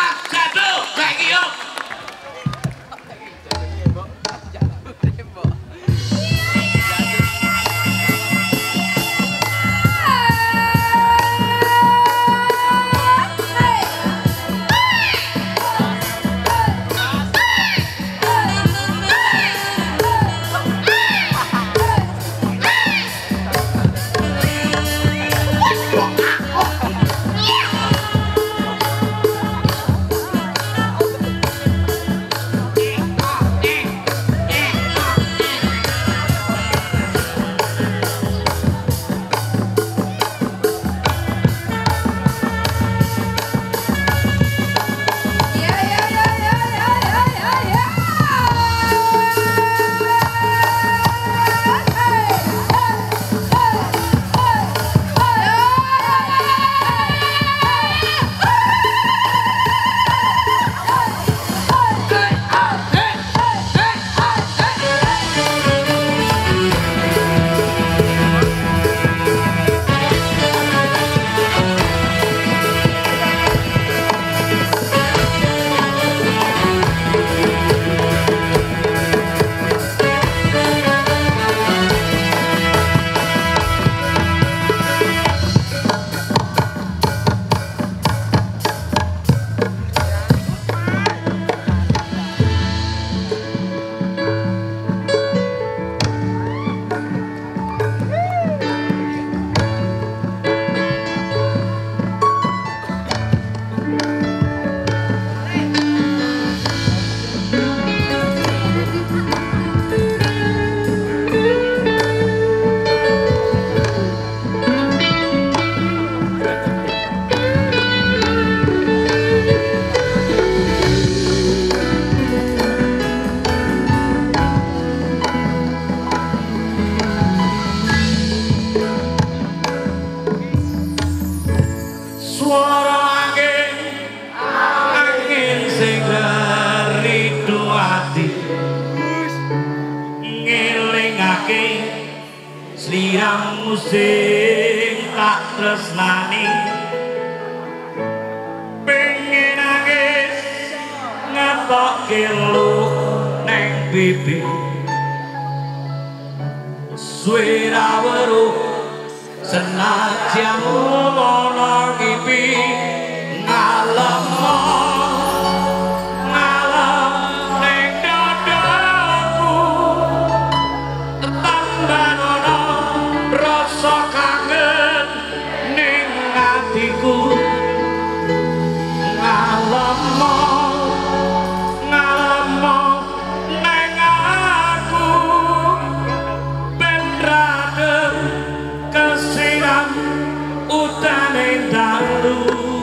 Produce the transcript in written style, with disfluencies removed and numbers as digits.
3, 2, 1, thank you. Sliramu sing tak tresnani, pengen nangis ngetokke lu neng pipi, suwe ra weruh senajan ana ngipi ngalem. Utane dalu